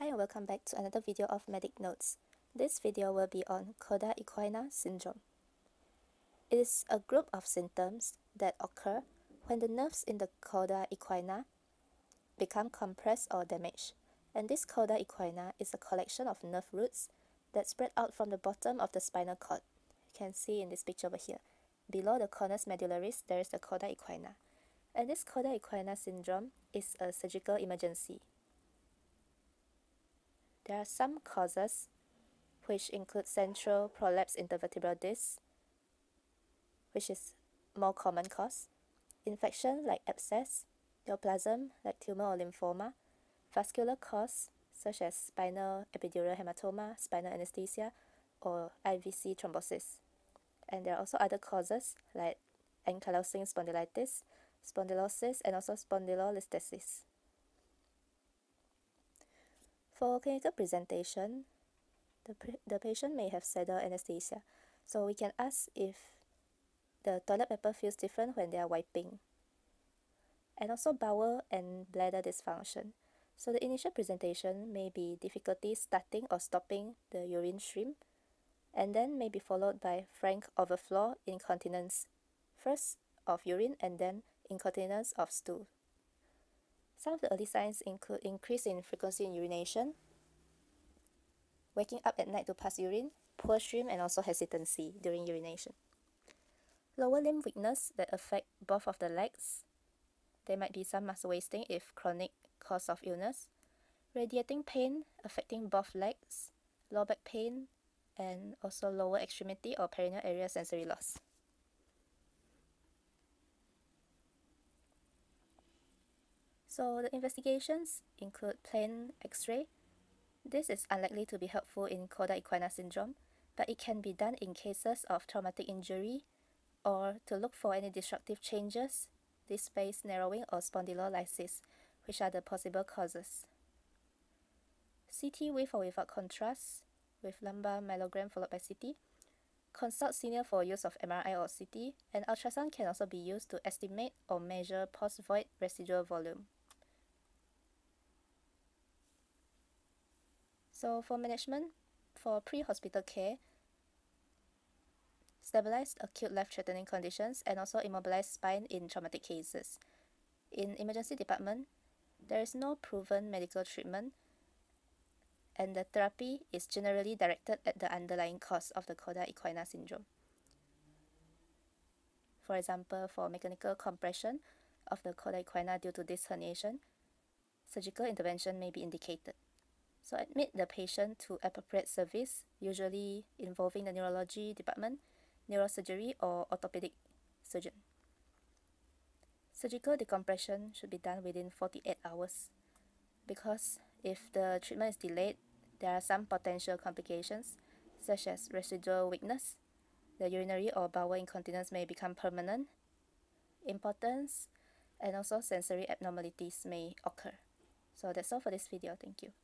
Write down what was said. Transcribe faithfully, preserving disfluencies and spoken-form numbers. Hi and welcome back to another video of Medic Notes. This video will be on cauda equina syndrome. It is a group of symptoms that occur when the nerves in the cauda equina become compressed or damaged, and this cauda equina is a collection of nerve roots that spread out from the bottom of the spinal cord. You can see in this picture over here, below the conus medullaris there is the cauda equina, and this cauda equina syndrome is a surgical emergency. There are some causes, which include central prolapse intervertebral disc, which is more common cause, infection like abscess, neoplasm like tumor or lymphoma, vascular cause such as spinal epidural hematoma, spinal anesthesia, or I V C thrombosis. And there are also other causes like ankylosing spondylitis, spondylosis, and also spondylolisthesis. For clinical presentation, the, pre the patient may have saddle anesthesia, so we can ask if the toilet paper feels different when they are wiping, and also bowel and bladder dysfunction. So the initial presentation may be difficulty starting or stopping the urine stream, and then may be followed by frank overflow, incontinence, first of urine and then incontinence of stool. Some of the early signs include increase in frequency in urination, waking up at night to pass urine, poor stream, and also hesitancy during urination. Lower limb weakness that affect both of the legs. There might be some muscle wasting if chronic cause of illness. Radiating pain affecting both legs, lower back pain, and also lower extremity or perineal area sensory loss. So the investigations include plain x-ray. This is unlikely to be helpful in cauda equina syndrome, but it can be done in cases of traumatic injury or to look for any destructive changes, disc space narrowing or spondylolysis, which are the possible causes. C T with or without contrast, with lumbar myelogram followed by C T. Consult senior for use of M R I or C T, and ultrasound can also be used to estimate or measure post-void residual volume. So for management, for pre-hospital care, stabilize acute life-threatening conditions and also immobilize spine in traumatic cases. In emergency department, there is no proven medical treatment, and the therapy is generally directed at the underlying cause of the cauda equina syndrome. For example, for mechanical compression of the cauda equina due to disc herniation, surgical intervention may be indicated. So admit the patient to appropriate service, usually involving the neurology department, neurosurgery, or orthopedic surgeon. Surgical decompression should be done within forty-eight hours, because if the treatment is delayed, there are some potential complications such as residual weakness, the urinary or bowel incontinence may become permanent, impotence, and also sensory abnormalities may occur. So that's all for this video. Thank you.